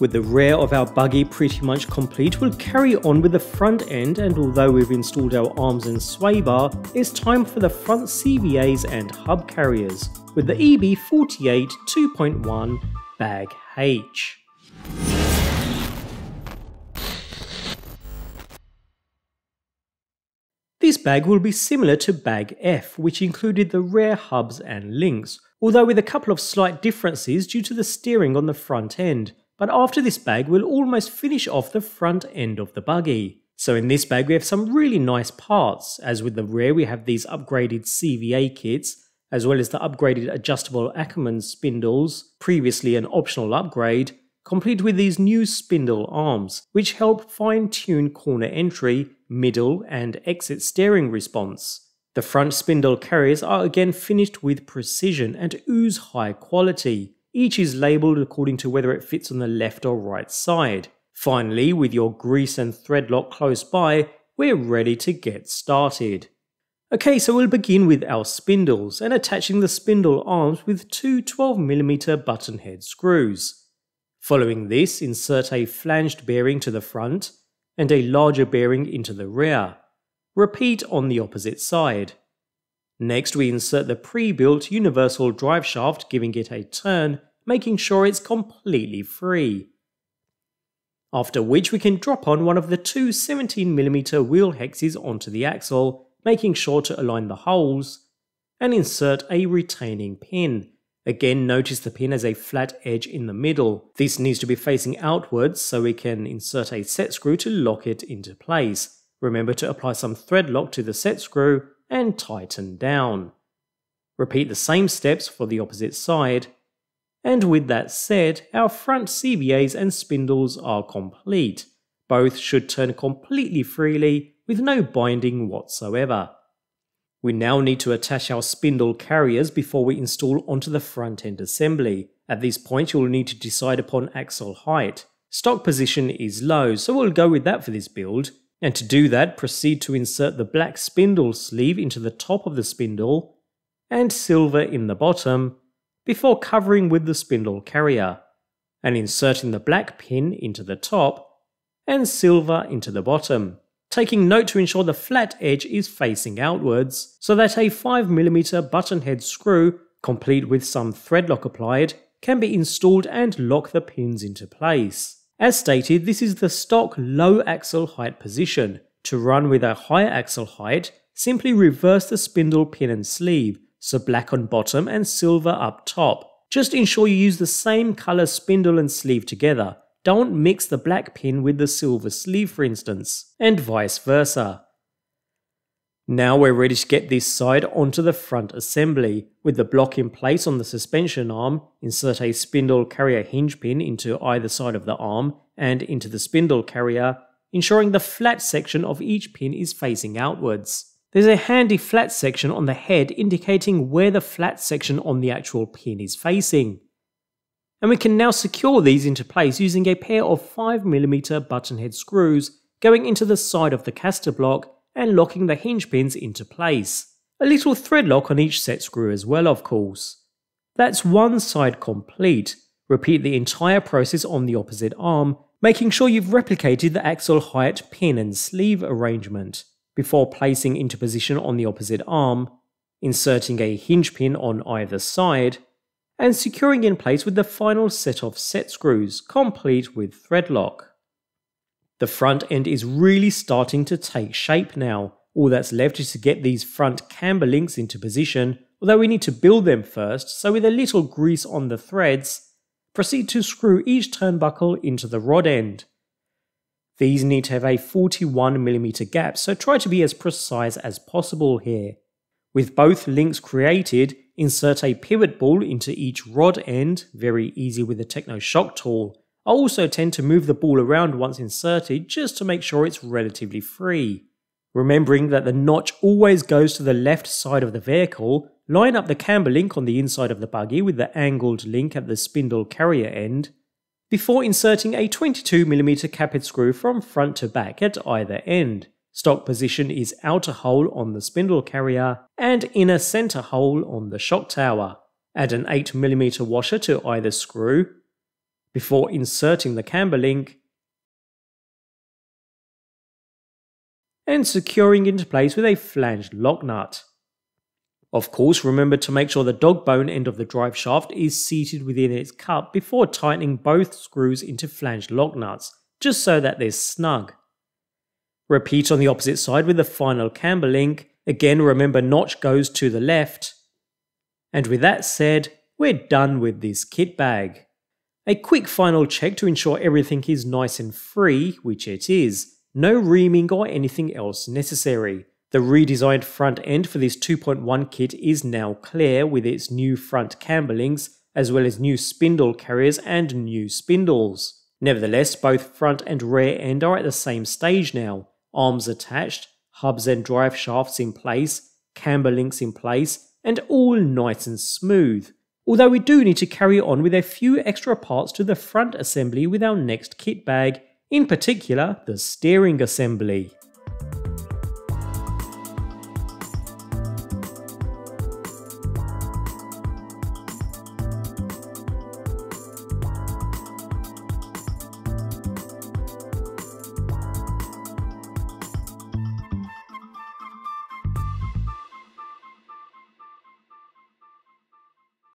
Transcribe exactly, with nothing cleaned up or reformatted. With the rear of our buggy pretty much complete, we'll carry on with the front end, and although we've installed our arms and sway bar, it's time for the front C V As and hub carriers with the E B forty-eight two point one Bag H. This bag will be similar to Bag F, which included the rear hubs and links, although with a couple of slight differences due to the steering on the front end. But after this bag, we'll almost finish off the front end of the buggy. So in this bag we have some really nice parts. As with the rear, we have these upgraded C V A kits, as well as the upgraded adjustable Ackerman spindles, previously an optional upgrade, complete with these new spindle arms, which help fine-tune corner entry, middle and exit steering response. The front spindle carriers are again finished with precision and ooze high quality. Each is labelled according to whether it fits on the left or right side. Finally, with your grease and thread lock close by, we're ready to get started. Okay, so we'll begin with our spindles and attaching the spindle arms with two twelve millimeter button head screws. Following this, insert a flanged bearing to the front and a larger bearing into the rear. Repeat on the opposite side. Next, we insert the pre-built universal drive shaft, giving it a turn, making sure it's completely free. After which we can drop on one of the two seventeen millimeter wheel hexes onto the axle, making sure to align the holes, and insert a retaining pin. Again, notice the pin has a flat edge in the middle. This needs to be facing outwards, so we can insert a set screw to lock it into place. Remember to apply some thread lock to the set screw and tighten down. Repeat the same steps for the opposite side. And with that said, our front C V As and spindles are complete. Both should turn completely freely with no binding whatsoever. We now need to attach our spindle carriers before we install onto the front end assembly. At this point you will need to decide upon axle height. Stock position is low, so we'll go with that for this build. And to do that, proceed to insert the black spindle sleeve into the top of the spindle and silver in the bottom before covering with the spindle carrier and inserting the black pin into the top and silver into the bottom, taking note to ensure the flat edge is facing outwards so that a five millimeter button head screw, complete with some thread lock applied, can be installed and lock the pins into place. As stated, this is the stock low axle height position. To run with a higher axle height, simply reverse the spindle pin and sleeve, so black on bottom and silver up top. Just ensure you use the same colour spindle and sleeve together. Don't mix the black pin with the silver sleeve, for instance, and vice versa. Now we're ready to get this side onto the front assembly. With the block in place on the suspension arm, insert a spindle carrier hinge pin into either side of the arm and into the spindle carrier, ensuring the flat section of each pin is facing outwards. There's a handy flat section on the head indicating where the flat section on the actual pin is facing. And we can now secure these into place using a pair of five millimeter button head screws going into the side of the caster block and locking the hinge pins into place. A little thread lock on each set screw as well, of course. That's one side complete. Repeat the entire process on the opposite arm, making sure you've replicated the axle height pin and sleeve arrangement before placing into position on the opposite arm, inserting a hinge pin on either side, and securing in place with the final set of set screws, complete with thread lock. The front end is really starting to take shape now. All that's left is to get these front camber links into position, although we need to build them first, so with a little grease on the threads, proceed to screw each turnbuckle into the rod end. These need to have a forty-one millimeter gap, so try to be as precise as possible here. With both links created, insert a pivot ball into each rod end, very easy with the TechnoShock tool. I also tend to move the ball around once inserted just to make sure it's relatively free. Remembering that the notch always goes to the left side of the vehicle, line up the camber link on the inside of the buggy with the angled link at the spindle carrier end, before inserting a twenty-two millimeter cappet screw from front to back at either end. Stock position is outer hole on the spindle carrier and inner centre hole on the shock tower. Add an eight millimeter washer to either screw, before inserting the camber link and securing it into place with a flanged lock nut. Of course, remember to make sure the dog bone end of the drive shaft is seated within its cup before tightening both screws into flanged lock nuts, just so that they're snug. Repeat on the opposite side with the final camber link. Again, remember notch goes to the left. And with that said, we're done with this kit bag. A quick final check to ensure everything is nice and free, which it is. No reaming or anything else necessary. The redesigned front end for this two point one kit is now clear with its new front camber links, as well as new spindle carriers and new spindles. Nevertheless, both front and rear end are at the same stage now. Arms attached, hubs and drive shafts in place, camber links in place, and all nice and smooth. Although we do need to carry on with a few extra parts to the front assembly with our next kit bag, in particular the steering assembly.